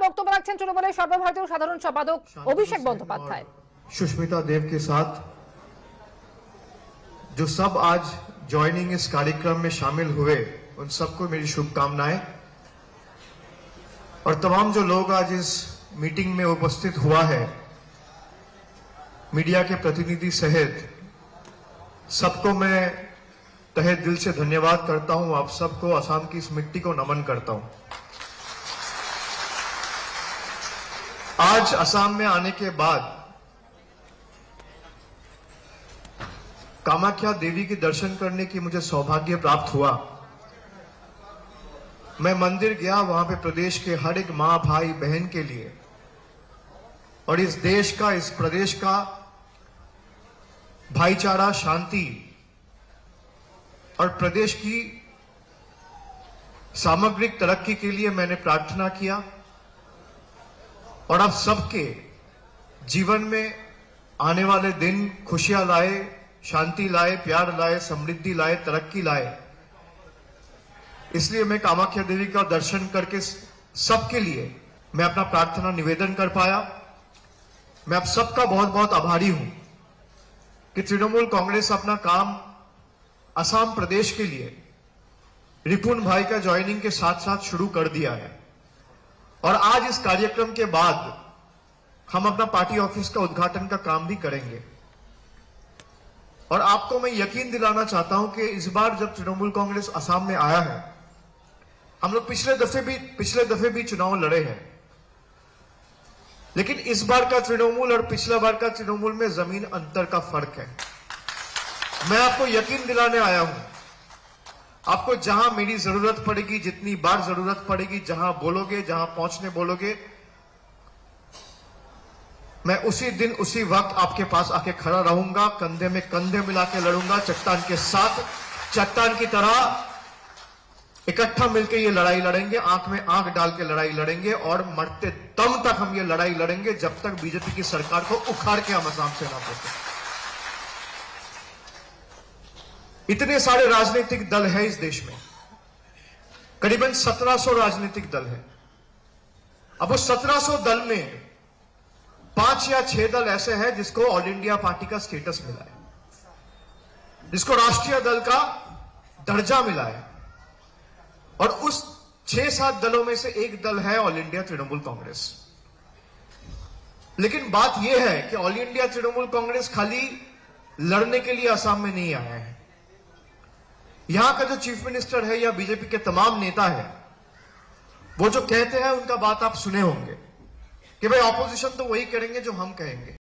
বক্তব্য রাখছেন তৃণমূলের সর্বভারতীয় সাধারণ সম্পাদক অভিষেক बंदोपाध्याय। सुष्मिता देव के साथ जो सब आज ज्वाइनिंग इस कार्यक्रम में शामिल हुए उन सबको मेरी शुभकामनाएं। और तमाम जो लोग आज इस मीटिंग में उपस्थित हुआ है, मीडिया के प्रतिनिधि सहित, सबको मैं तहे दिल से धन्यवाद करता हूं। आप सबको असम की इस मिट्टी को नमन करता हूं। आज असम में आने के बाद कामाख्या देवी के दर्शन करने की मुझे सौभाग्य प्राप्त हुआ। मैं मंदिर गया, वहां पे प्रदेश के हर एक मां भाई बहन के लिए और इस देश का, इस प्रदेश का भाईचारा, शांति और प्रदेश की सामग्रिक तरक्की के लिए मैंने प्रार्थना किया। और आप सबके जीवन में आने वाले दिन खुशियां लाए, शांति लाए, प्यार लाए, समृद्धि लाए, तरक्की लाए। इसलिए मैं कामाख्या देवी का दर्शन करके सबके लिए मैं अपना प्रार्थना निवेदन कर पाया। मैं आप सबका बहुत बहुत आभारी हूं कि तृणमूल कांग्रेस अपना काम असम प्रदेश के लिए रिपुन भाई का ज्वाइनिंग के साथ साथ शुरू कर दिया है। और आज इस कार्यक्रम के बाद हम अपना पार्टी ऑफिस का उद्घाटन का काम भी करेंगे। और आपको मैं यकीन दिलाना चाहता हूं कि इस बार जब तृणमूल कांग्रेस असम में आया है, हम लोग पिछले दफे भी चुनाव लड़े हैं, लेकिन इस बार का तृणमूल और पिछला बार का तृणमूल में जमीन अंतर का फर्क है। मैं आपको यकीन दिलाने आया हूं, आपको जहां मेरी जरूरत पड़ेगी, जितनी बार जरूरत पड़ेगी, जहां बोलोगे, जहां पहुंचने बोलोगे, मैं उसी दिन उसी वक्त आपके पास आके खड़ा रहूंगा। कंधे में कंधे मिला के लड़ूंगा, चट्टान के साथ, चट्टान की तरह इकट्ठा मिलकर ये लड़ाई लड़ेंगे, आंख में आंख डाल के लड़ाई लड़ेंगे और मरते दम तक हम ये लड़ाई लड़ेंगे, जब तक बीजेपी की सरकार को उखाड़ के हम असम से ना पहुंचे। इतने सारे राजनीतिक दल है इस देश में, करीबन 1700 राजनीतिक दल है। अब उस 1700 दल में 5 या 6 दल ऐसे हैं जिसको ऑल इंडिया पार्टी का स्टेटस मिला है, जिसको राष्ट्रीय दल का दर्जा मिला है। और उस 6-7 दलों में से एक दल है ऑल इंडिया तृणमूल कांग्रेस। लेकिन बात यह है कि ऑल इंडिया तृणमूल कांग्रेस खाली लड़ने के लिए असम में नहीं आया है। यहां का जो चीफ मिनिस्टर है या बीजेपी के तमाम नेता है, वो जो कहते हैं उनका बात आप सुने होंगे कि भाई ऑपोजिशन तो वही करेंगे जो हम कहेंगे।